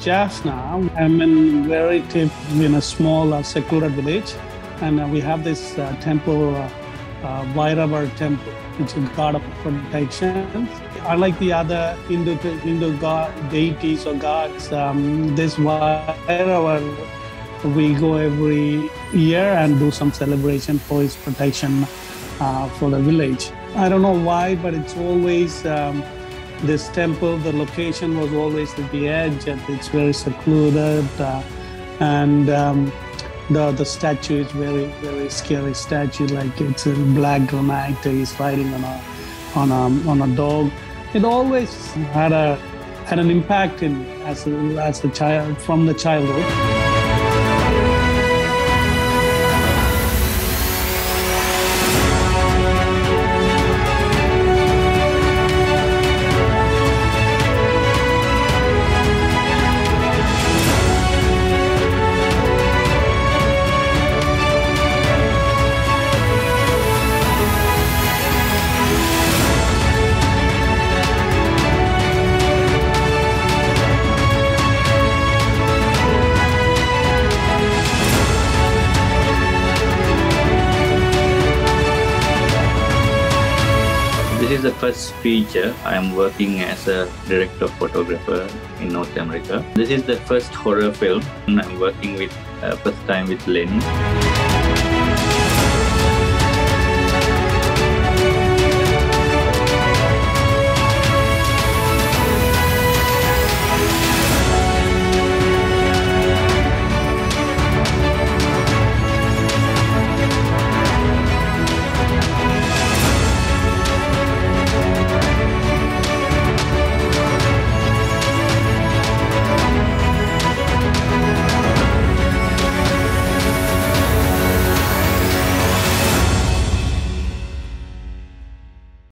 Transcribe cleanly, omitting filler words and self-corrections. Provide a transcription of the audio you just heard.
Jaffna. I'm in a small secular village, and we have this temple, Vairavar Temple, which is god of protection. Unlike the other Hindu god deities or gods, this Vairavar, we go every year and do some celebration for his protection for the village. I don't know why, but it's always. This temple, the location was always at the edge, and it's very secluded, and the statue is very, very scary statue. Like it's a black granite, he's riding on a dog. It always had an impact in me as a child, from the childhood. This is the first feature. I am working as a director photographer in North America. This is the first horror film. I'm working with first time with Lenny.